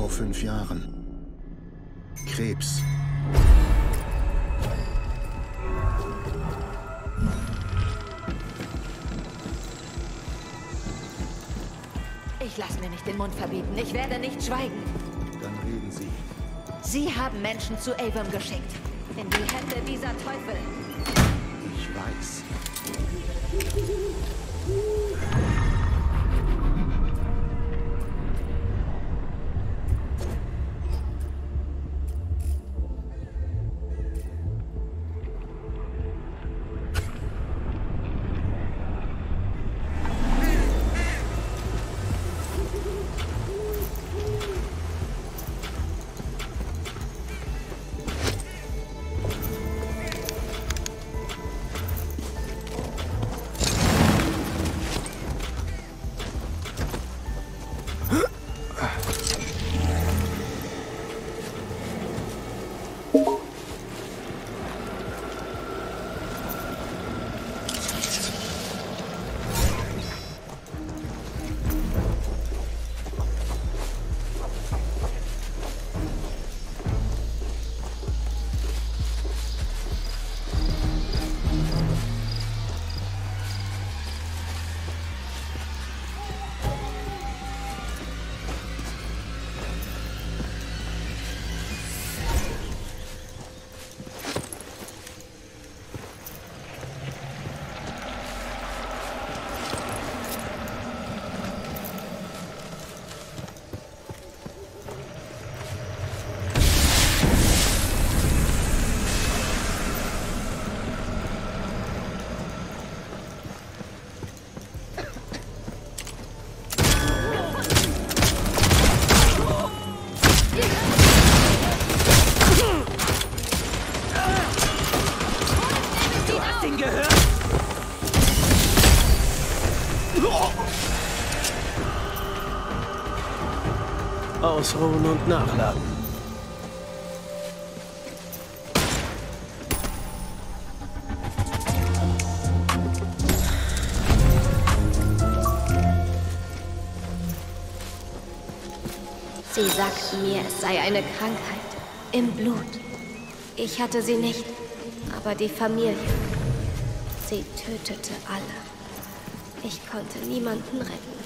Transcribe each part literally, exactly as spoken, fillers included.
vor fünf Jahren. Krebs. Ich lasse mir nicht den Mund verbieten. Ich werde nicht schweigen. Dann reden Sie. Sie haben Menschen zu Avum geschickt. In die Hände dieser Teufel. Ich weiß. Ausruhen und nachladen. Sie sagten mir, es sei eine Krankheit im Blut. Ich hatte sie nicht, aber die Familie. Sie tötete alle. Ich konnte niemanden retten.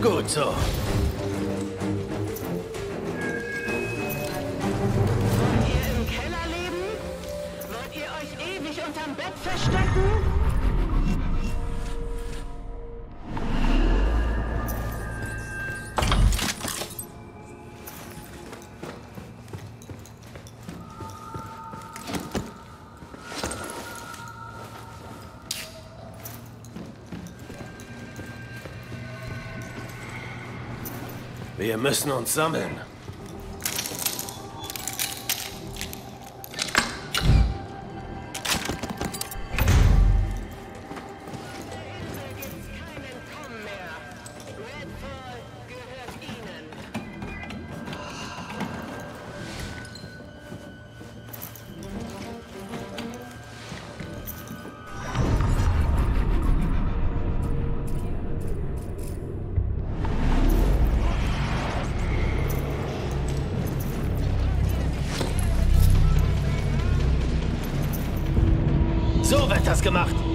Gut so. Wollt ihr im Keller leben? Wollt ihr euch ewig unterm Bett verstecken? Wir müssen uns sammeln. So wird das gemacht.